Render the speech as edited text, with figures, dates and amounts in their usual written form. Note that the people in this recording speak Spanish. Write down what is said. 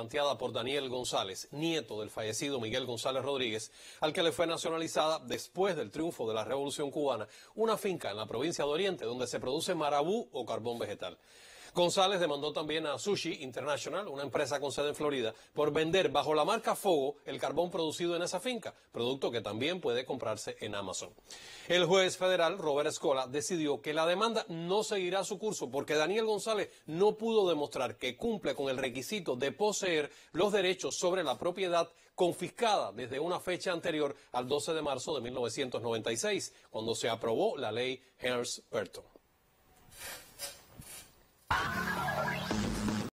planteada por Daniel González, nieto del fallecido Miguel González Rodríguez, al que le fue nacionalizada después del triunfo de la Revolución Cubana, una finca en la provincia de Oriente donde se produce marabú o carbón vegetal. González demandó también a Sushi International, una empresa con sede en Florida, por vender bajo la marca Fogo el carbón producido en esa finca, producto que también puede comprarse en Amazon. El juez federal, Robert Scola, decidió que la demanda no seguirá su curso porque Daniel González no pudo demostrar que cumple con el requisito de poseer los derechos sobre la propiedad confiscada desde una fecha anterior al 12 de marzo de 1996, cuando se aprobó la ley Helms-Burton.